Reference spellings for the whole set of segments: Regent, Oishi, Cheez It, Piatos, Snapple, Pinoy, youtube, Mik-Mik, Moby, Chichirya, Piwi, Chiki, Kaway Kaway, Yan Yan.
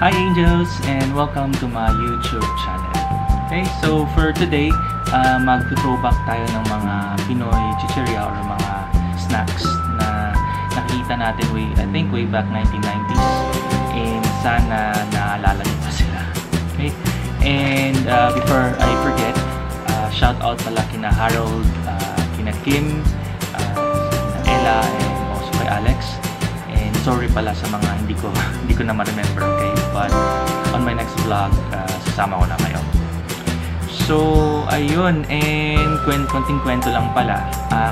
Hi Angels, and welcome to my YouTube channel. Okay, so for today, mag-throwback tayo ng mga Pinoy chichirya or mga snacks na nakita natin I think way back 1990s, and sana naalala nyo pa sila. Okay, and before I forget, shout out pala kina Harold, kina Kim, kina Ella, and also kay Alex. And sorry pala sa mga hindi ko na ma-remember, okay? But on my next vlog, sasama ko na kayo. So, ayun, and konting kwento lang pala.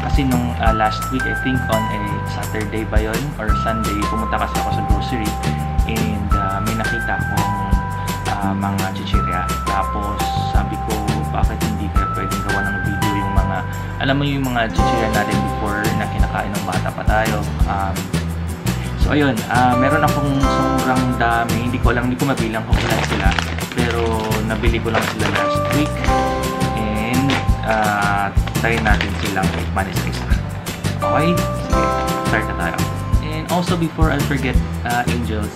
Kasi nung last week, I think on a Saturday ba yun? Or Sunday, pumunta kasi ako sa grocery. And may nakita akong mga chichirya. Tapos sabi ko, bakit hindi kaya pwedeng gawa ng video yung mga, alam mo yung mga chichirya natin before na kinakain ng bata pa tayo. So ayun, meron akong sobrang dami, hindi ko mabilang kung ilan sila, pero nabili ko lang sila last week, and try natin silang manis-isa. Okay? Sige, start na tayo. And also before I forget, Angels,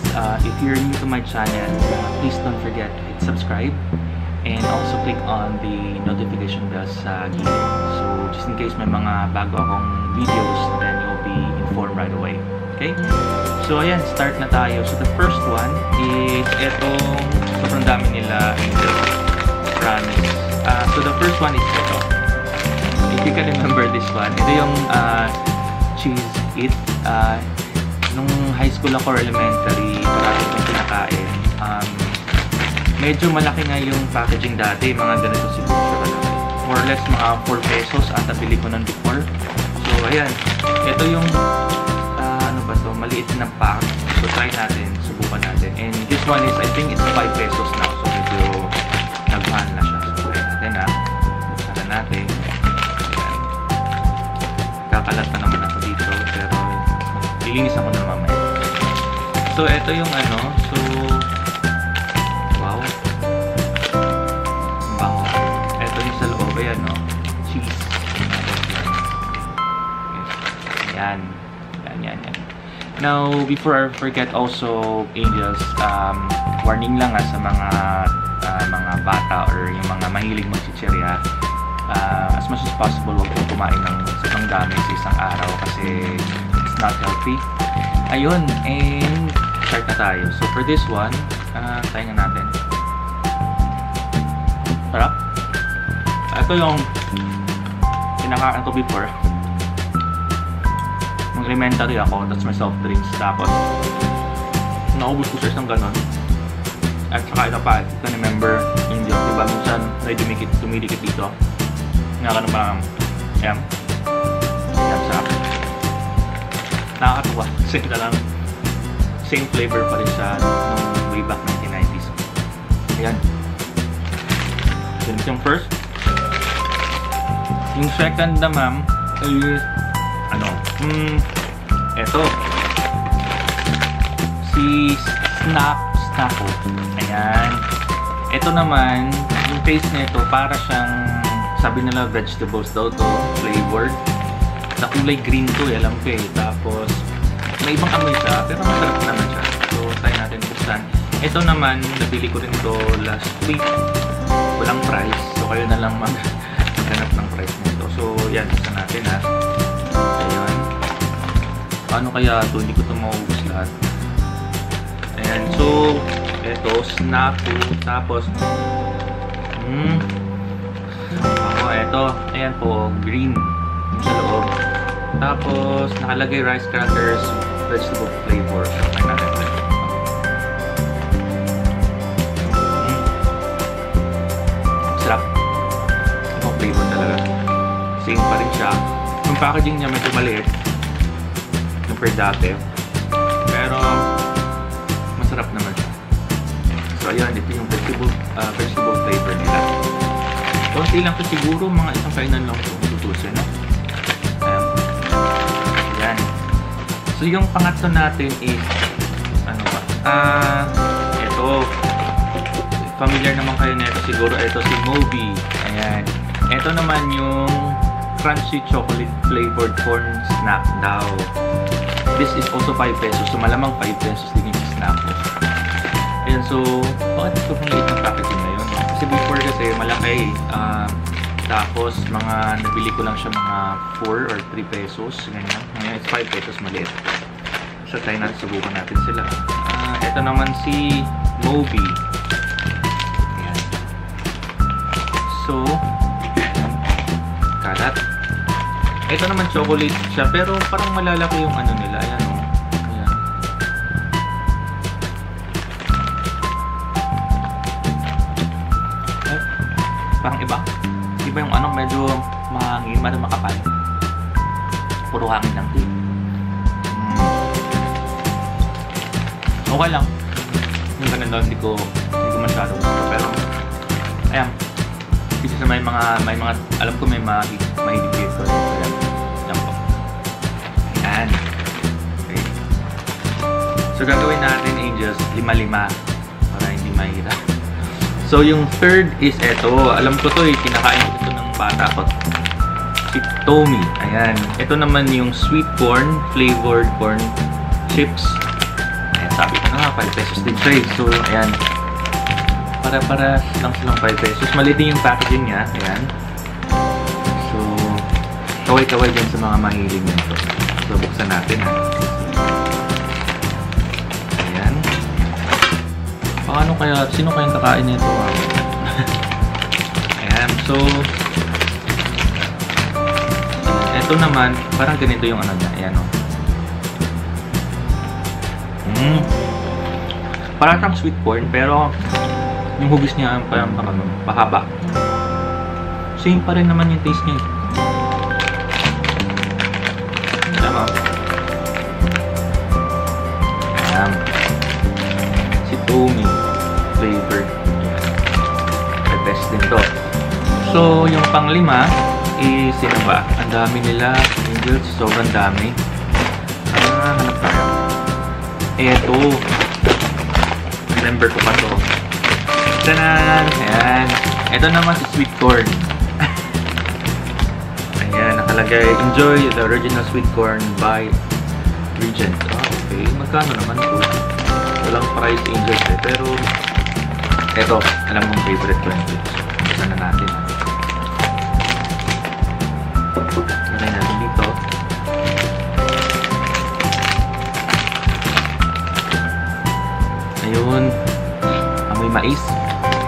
if you're new to my channel, please don't forget to hit subscribe, and also click on the notification bell sa gilid. So just in case may mga bago akong videos, then you'll be informed right away. Okay? So ayan, start na tayo. So the first one is etong sobrang dami nila, Angels. Promise. So the first one is ito. If you can remember this one, ito yung Cheez It. Nung high school ako, elementary, parang yung kinakain. Medyo malaki nga yung packaging dati. Mga ganito siguro siya kalaki. More or less mga 4 pesos at nabili ko nun before. So ayan, ito yung maliit na pack. So try natin, subukan natin. And this one is, I think it's 5 pesos now. So medyo nagmahal na siya. So try natin ha. Buksan natin. Ayan. Kakalat na naman ako dito. Pero lilinis ako na mamaya. So ito yung ano. So wow. Bango. Ito yung sa loob. Ayan o. Cheese. Ayan. Ayan. Now, before I forget also, Angels, warning lang sa mga bata or yung mga mahilig mag-chichirya, as much as possible, huwag po kumain ng sobrang dami sa isang araw kasi it's not healthy. Ayun, and start na tayo. So for this one, try na natin. Sarap. Ito yung pinakain ko before. Elementary ako, that's my soft drinks, tapos naubos ko sa isang ganon at saka ito pa, I remember yun dito, diba minsan may dumidikit dito nga ka ng parang ayan, that's up, nakakatuwa kasi ito lang same flavor pa rin siya nung way back 1990s. Ayan, ganito yung first. Yung second na ma'am is ano, eto si Snapple. Ayan, eto naman yung taste nito, para siyang sabi nila vegetables daw to, flavored na kulay green to, alam ko eh. Tapos may ibang amoy siya pero masarap naman siya. So try natin buksan. Eto naman nabili ko rin to last week, walang price, so kayo na lang maghanap ng price nito. So yan, isa natin ha. Ayan. Paano kaya ito? Hindi ko ito maubos lahat. Ayan. So, ito. Snafu. Tapos, ako, ito. Ayan po. Green. Yung sa loob. Tapos, nakalagay rice crackers. Vegetable flavor. Ay, natin ito. Sarap. Ang flavor talaga. Same pa rin siya. Yung packaging niya medyo maliit compared dati, pero masarap naman siya. So ayan, ito yung vegetable flavor nila. Konti lang ito siguro, mga isang kainan lang ito tutusin, no? Ayan. So yung pangatlo natin is ano ba? Ito, familiar naman kayo na ito siguro. Ito si Moby. Ayan, ito naman yung crunchy chocolate flavored corn snack daw. This is also 5 pesos. So malamang 5 pesos din yung snack. Ayan, so So, bakit sobrang liit ng packaging na yun? Kasi before kasi malaki. Tapos, nabili ko lang siya mga 4 or 3 pesos. Ganyan. Ngayon, it's 5 pesos maliit. So, try natin, subukan natin sila. Ito naman si Moby. Ayan. So, karat. Ito naman chocolate siya, pero parang malalaki yung ano nila. Ayan o. Ayan. Eh, parang iba. Iba yung ano, medyo mahangin, medyo makapal. Puro hangin lang din. Okay lang. Yung ganun lang, hindi ko masyado. Pero, ayan. Kasi sa may mga, alam ko may mahilig dito. Ayan. Ayan po. Ayan. Okay. So, gagawin natin, angels, 5-5. Para hindi mahirap. So, yung third is eto. Alam ko to, kinakain ko ito ng bata ko. Si Tommy. Ayan. Ito naman yung sweet corn, flavored corn chips. Sabi ko na nga, 5 pesos din siya eh. So, ayan. Para lang silang 5 pesos. Malitin yung packaging niya. Ayan. So, kaway-kaway dyan sa mga mahilig nito. So, buksan natin ha. Ayan. Paano kaya, sino kayang kakain nito ha? Ayan. So, eto naman, parang ganito yung ano niya. Ayan o. Para siyang sweet corn, pero yung hugis niya parang pahaba. Same pa rin naman yung taste niya. Tama. Ayan. Si Tommy flavor. The best din to. So, yung pang-lima is sino ba? Ang dami nila. Angels, sobrang dami. Hanap tayo. Eto. Remember ko pa to. Tanan! Ayan. Ito naman si sweet corn. Ayan, nakalagay. Enjoy the original sweet corn by Regent. Ah, okay. Magkano naman ito? Walang price angels eh. Pero, eto. Alam mong favorite ko yung chips. Basta na natin. Nalagay natin dito. Ayun. Amoy mais.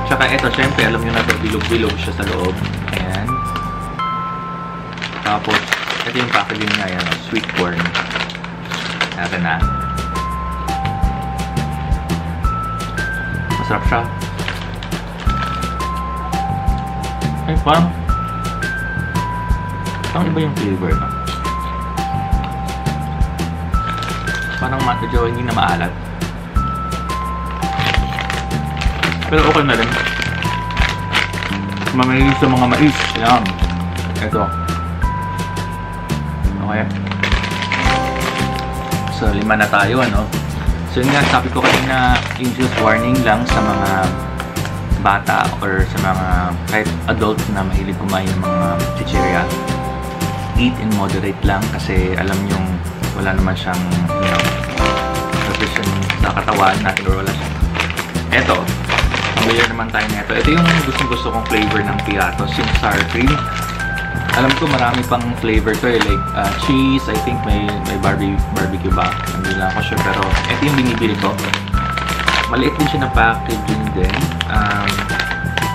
Tsaka ito, syempre, alam nyo na bilog-bilog siya sa loob. Ayan. Tapos, ito yung packaging niya. Ayan, sweet corn. Ayan na. Masarap siya. Ay, parang iba yung flavor. Parang matadyo, hindi na maalat. Pero okay na rin. Mamilinis sa mga mais. Ayan. Ito. Okay. So, 5 na tayo, ano? So, yun nga, sabi ko kanina, angels, warning lang sa mga bata or sa mga kahit adult na mahilig kumain ng mga chichirya. Eat in moderate lang kasi alam yung wala naman siyang, you know, nutrition sa katawan natin or wala siya. Eto. Familiar naman tayo nito. Ito yung gusto kong flavor ng Piatos, yung sour cream. Alam ko marami pang flavor to eh, like cheese, I think may barbecue ba? Hindi lang ako sure, pero ito yung binibili ko. Maliit din siya na packaging din.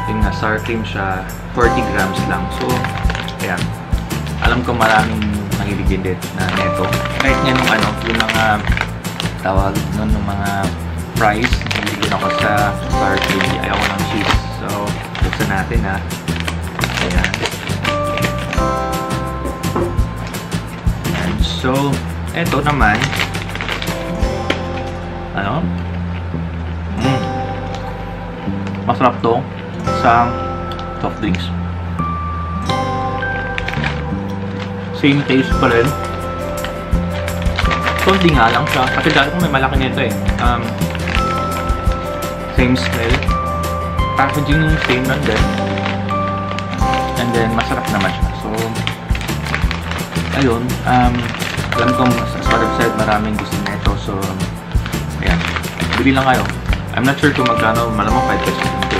Yung nga, sour cream siya, 40 grams lang. So, ayan. Alam ko maraming nangiligid din na neto. Kahit nga nung ano, yung mga tawag nun, yung mga fries, nangiligid ako sa sour cream. Ayaw ko ng cheese. So, buksan natin ha. Ayan. Ayan. So, eto naman. Ano? Masarap to sa soft drinks. Same taste pa rin. Kundi nga lang siya. Kasi dahil kung may malaki nito eh. Same smell. Packaging yung same lang din. And then, masarap naman siya. So, ayun. Alam kong, as I've said, maraming gusto nito. So, ayan. Bili lang kayo. I'm not sure kung magkano, malamang 5 pesos lang ito.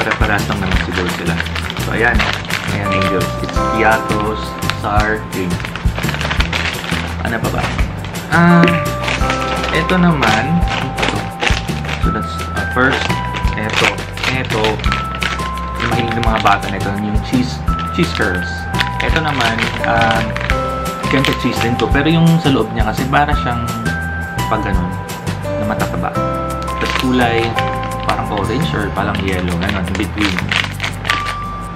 Para-paras lang naman siguro sila. So, ayan. Ayan, Angels. It's Piatos, Sardine. Ano pa ba? Ito naman. So, that's first. Ito. Yung mahilig ng mga bata na ito. Yung cheese curls. Ito naman, ganito cheese din to. Pero yung sa loob niya kasi para siyang pag ganun, na matataba. Tapos kulay, parang orange or parang yellow. Ganun, in between.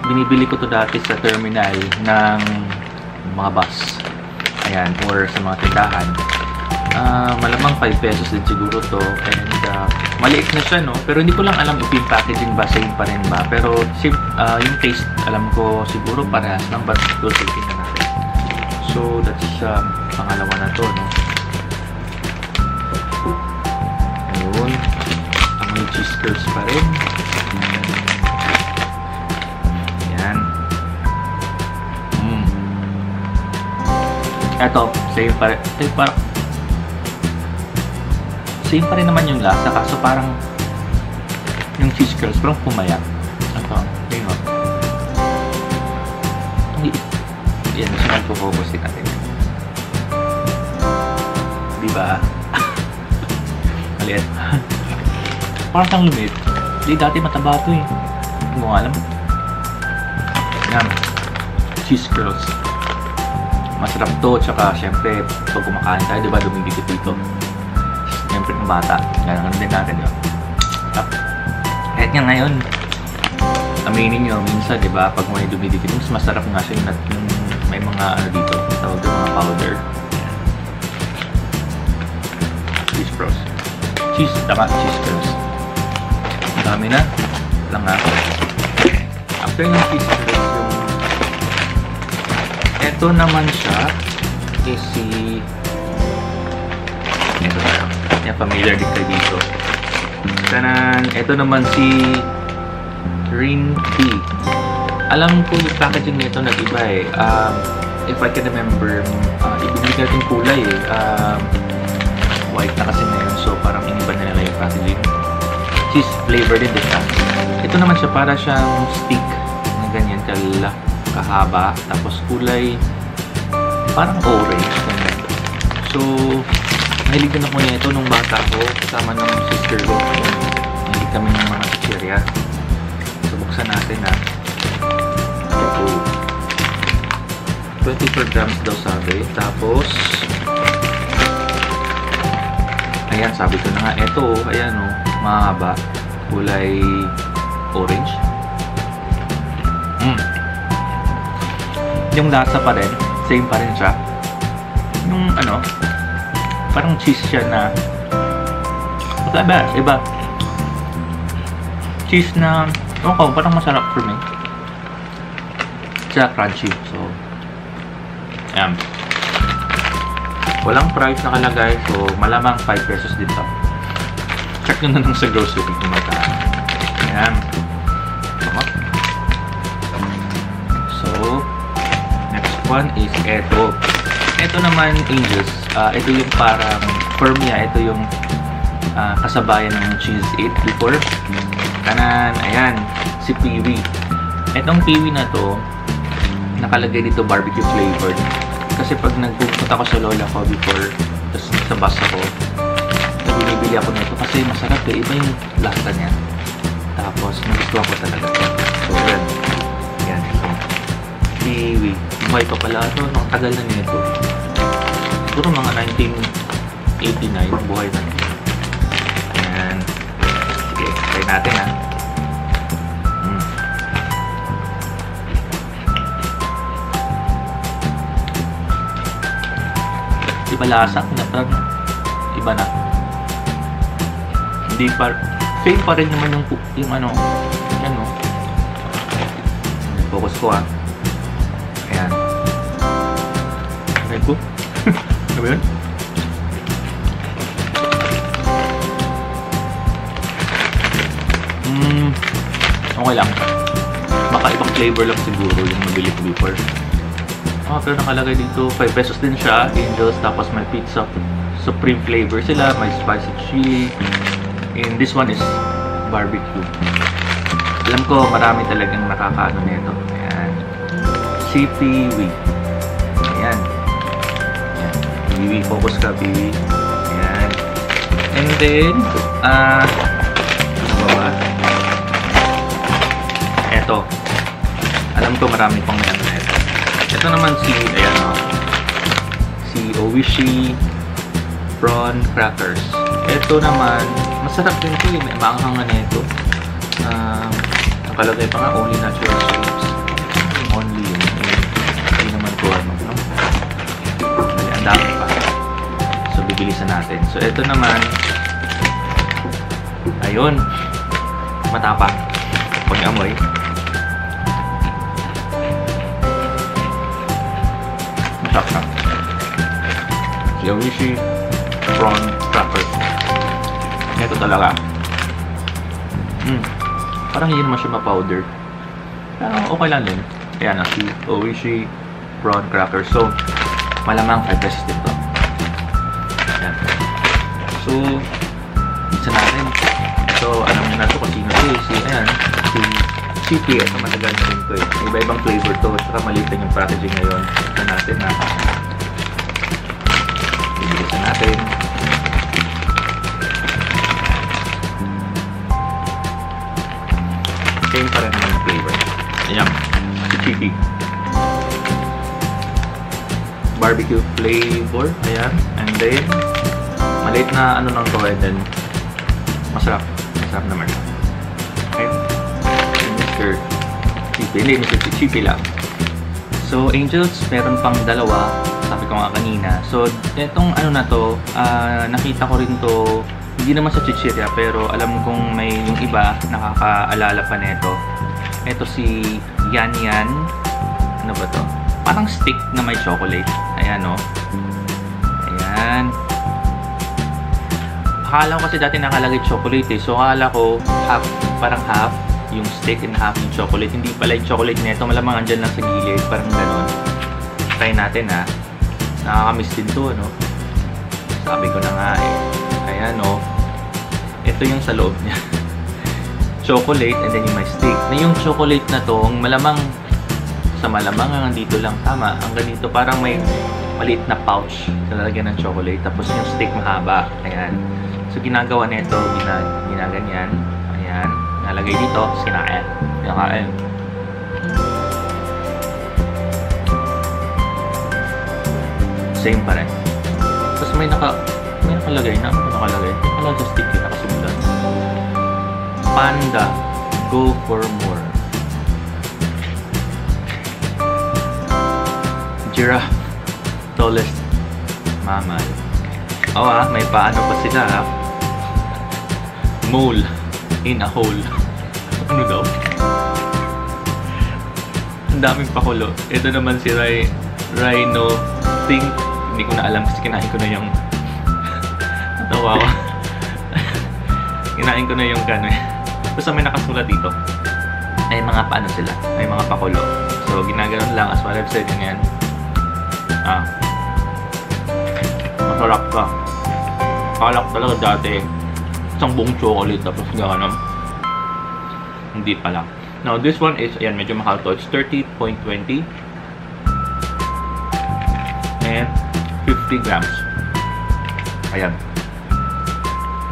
Binibili ko to dati sa terminal ng mga bus. Ayan, or sa mga tindahan. Malamang 5 pesos din siguro to. And maliit na siya, no? Pero hindi ko lang alam if yung packaging ba, same pa rin ba. Pero yung taste, alam ko siguro parehas lang. But we'll take it na natin. So, that's pangalawa na to, no? Ayun. Ang may cheese curls pa rin. Ayan. Eto, same pa rin. Same pa rin naman yung lasa, kaso parang yung cheese curls, parang pumaya. Ito, ayun o. Yan, so magpo-focus natin. Diba? Maliit. Parang siyang lumit. Hindi, dati mataba ito eh. Hindi mo alam. Yan, cheese curls. Masarap to, tsaka syempre, pag kumakain tayo, diba, dumidikit dito. Siyempre ng bata. Ganun din natin yun. Kahit nga ngayon, aminin nyo, minsan, di ba, pag may dumidikit, mas masarap nga siya yung may mga, ano dito, tawag yung mga powder. Cheese curls. Cheese, tama, cheese curls. Ang dami na. Lang nga. After yung cheese curls, yung eto naman siya, is si eto na. Yan, familiar din kayo dito. Tanan, ito naman si Green Tea. Alam ko yung packaging nito nag-iba eh. If I can remember, ibigay natin kulay eh. White na kasi na yun, so parang iniba na nila yung packaging. Cheese flavor din dito. Ito naman siya, para siyang stick na ganyan kahaba. Tapos kulay, parang orange. So, mahilig din ako niya ito nung bata ko, kasama ng sister ko. Mahilig kami ng mga chichirya. So, buksan natin na. Ito. 24 grams daw sabi. Tapos, ayan, sabi ko na nga. Ito, ayan o, mahaba. Kulay orange. Yung lasa pa rin, same pa rin siya. Yung ano, parang cheese siya na iba cheese na okay, parang masarap for me siya, crunchy. So ayan, walang price na kalagay, so malamang 5 pesos din to. Check nyo na lang sa grocery kung mataan. Ayan, so next one is eto. Ito naman, Angels. Ito yung parang, for me, ito yung kasabayan ng Cheez It before. Kanan, ayan, si Piwi. Itong Piwi na to, nakalagay dito barbecue flavored. Kasi pag nagpupunta ko sa lola ko before, tapos sa bus ako, nabibili ako nito kasi masarap eh. Iba yung lasa niya. Tapos, nagustuhan ko talaga. So, ayan. Ayan. So, Piwi. Buhay pa pala ito. Nakatagal na nito. Siguro mga 1989, buhay na nito. Ayan. Sige, try natin ha. Iba lasa. Iba na. Hindi pa, same pa rin naman yung ano. Ayan o. Focus ko ha. Ayan. Ayan po. Ano ba yun? Okay lang. Makaibang flavor lang siguro yung mabili ko before. Pero nakalagay dito, 5 pesos din siya, Angels. Tapos may pizza, supreme flavor sila, may spicy chili, and this one is barbecue. Alam ko marami talagang nakakaano nito. Ayan. Chichirya. Ayan. Ayan. Bibi, focus ka, bibi. Ayan. And then, ano ba? Ito. Alam ko marami pang yan na ito. Ito naman si, ayan o. Si Oishi prawn crackers. Ito naman, masarap din ito. May maanghang na ito. Nakalagay pa nga only natural shapes. Only yun. Hindi naman ko ano. Ang dami pa. So, bibilisan natin. So, ito naman. Ayun. Matapak. Pag-amoy. Masarap. Si Oishi prawn crackers. Ito talaga. Parang hindi naman siya ma-powder. Pero okay lang din. Ayan na, si Oishi prawn cracker. So, malamang 5 pesos din to. Ayan. So, isa natin. So, alam nyo na ito kung sino ito. So, ayan. Si Chiki. Ito matagal na rin ito eh. Iba-ibang flavor to. Saka malitan yung packaging ngayon. Ito natin na. Ibilisan natin. Same pa rin naman yung flavor. Ayan, Chiki. Barbecue flavor. Ayan. And then, maliit na ano nang ko. And then, masarap. Masarap naman. Okay. Mr. Chippy. Hindi, Mr. Chippy lang. So, Angels, meron pang dalawa. Sabi ko nga kanina. So, itong ano na to, nakita ko rin to. Hindi naman sa Chichirya, pero alam kong may yung iba nakakaalala pa nito. Ito si Yan Yan. Ano ba to? Parang stick na may chocolate. Ayan o. Ayan. Akala ko kasi dati nakalagay chocolate eh. So akala ko half, parang half yung stick and half yung chocolate. Hindi pala yung chocolate nito. Malamang andyan lang sa gilid. Parang ganun. Try natin ha. Nakakamiss din to ano. Sabi ko na nga eh. Ayan o. Ito yung sa loob niya. Chocolate and then yung may steak. Na yung chocolate na to, ang malamang sa malamang hanggang dito lang. Tama. Ang ganito parang may maliit na pouch na lalagyan ng chocolate. Tapos yung steak mahaba. Ayan. So ginagawa nito, ginaganyan. Ayan. Nalagay dito. Sinain. Nakain. Same pa rin. Tapos may nakalagay na. Ano nakalagay? Alam sa stick yung nakasubulan. Panda. Go for more. Giraffe. Tallest. Mama. Oh ah, may paano pa sila ha? Mole. In a hole. Ano daw? Ang daming pakulo. Ito naman si Rhino. Think. Hindi ko na alam kasi kinain ko na yung tawa ko. Kinain ko na yung gano'n. Basta may nakasulat dito. Ay mga paano sila. May mga pakulo. So, ginaganon lang. As well as said, ganyan. Masarap ka. Kalak talaga dati. Isang buong chocolate. Tapos gano'n. Hindi pala. Now, this one is, ayan, medyo mahal to. It's 30.20. And 50 grams. Ayan.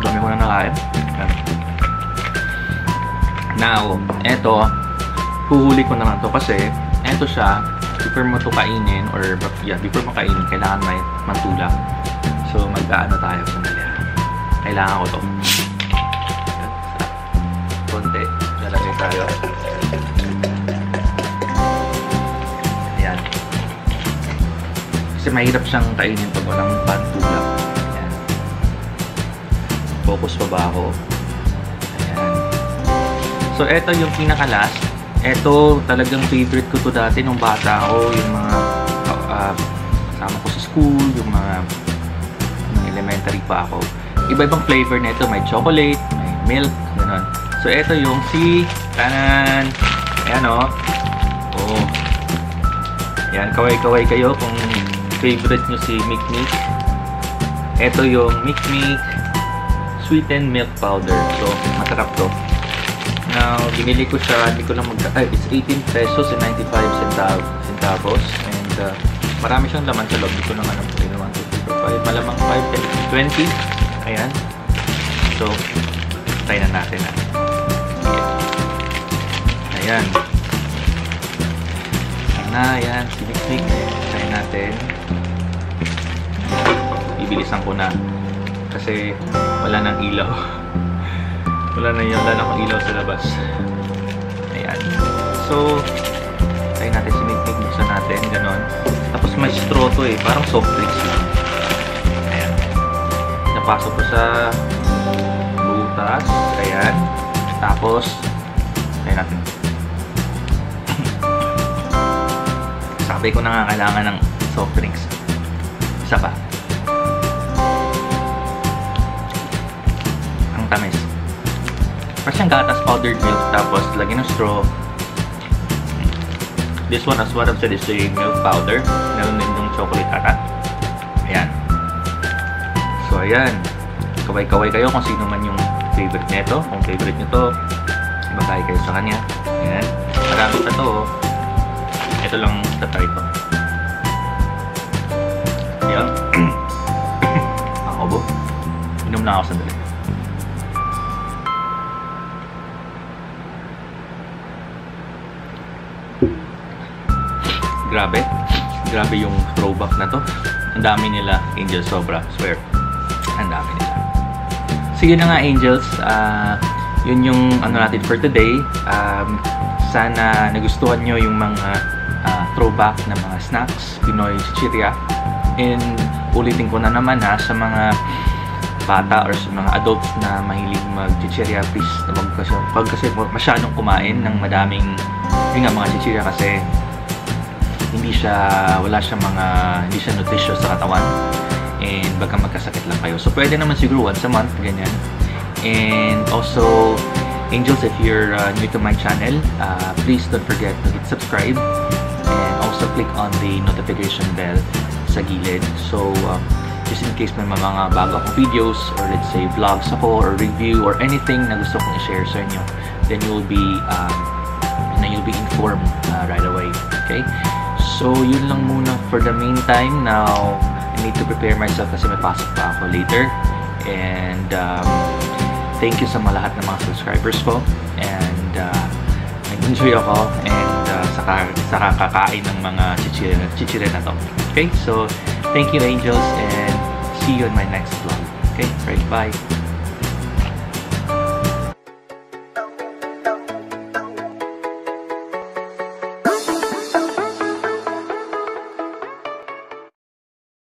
Dami ko na nakain. Now, eto, huhuli ko na lang ito kasi eto siya, before mo ito kainin or yeah, before mo kainin, kailangan may mantula. So, magkaano tayo sa nila. Kailangan ko ito. Konti. Lalagay tayo. Ayan. Kasi mahirap siyang kainin pag walang mantula. Focus pa ba ako? Ayan. So, eto yung pinaka-last. Eto, talagang favorite ko to dati nung bata ako. Yung mga kasama ko sa school, yung mga elementary pa ako. Iba-ibang flavor na ito. May chocolate, may milk, ganun. So, eto yung si Tanan. Ayan o. Oh. Ayan, kaway-kaway kayo kung favorite nyo si Mik-Mik. Eto yung Mik-Mik. sweetened milk powder. So, masarap to. Now, binili ko siya, hindi ko lang it's 18 pesos and 95 centavos. And, marami siyang laman sa loob. Hindi ko lang alam kung ano, 1, 2, 3, 4, 5. Malamang 5 pesos, 20. Ayan. So, try na natin na. Ayan. Ayan. Sinik-sinik. Try natin. Ibilisan ko na. Kasi wala nang ilaw. Wala na akong ilaw sa labas. Ayan. So, try natin, sinig-tig, buksan natin, ganon. Tapos may straw to eh, parang soft drinks lang. Ayan. Napasok ko sa butas. Ayan. Tapos, try natin. Sabi ko na nga kailangan ng soft drinks. Isa pa. Tamis. Parang gatas, powdered milk, tapos lagyan ng straw. This one, as what I've said, is the milk powder. Meron din yung chocolate atat. Ayan. So, ayan. Kaway-kaway kayo kung sino man yung favorite nito. Kung favorite nyo to, ibagay kayo sa kanya. Ayan. Marami pa to. Ito lang tatry ko. Ayan. Ako bo. Inom na ako sandali. Grabe. Grabe yung throwback na to. Ang dami nila, Angels. Sobra. Swear. Ang dami nila. Sige na nga, Angels. Yun yung ano natin for today. Sana nagustuhan nyo yung mga throwback na mga snacks. Pinoy Chichirya. And ulitin ko na naman ha, sa mga bata or sa mga adults na mahilig mag-chichirya, please, huwag kasi masyadong kumain ng madaming, yun nga, mga chichirya kasi hindi siya nutritious sa katawan, and baka magkasakit lang kayo. So pwede naman siguro once a month ganyan. And also, Angels, if you're new to my channel, please don't forget to hit subscribe and also click on the notification bell sa gilid. So just in case may mga bago akong videos or let's say vlogs ako or review or anything na gusto kong i-share sa inyo, then you'll be informed right away. Okay? So, yun lang muna for the meantime. Now, I need to prepare myself kasi may pasok pa ako later. And, thank you sa lahat ng mga subscribers ko. And, nag-enjoy ako. And, sa kakain ng mga chichirya na to. Okay? So, thank you, Angels. And, see you in my next vlog. Okay? Right, bye.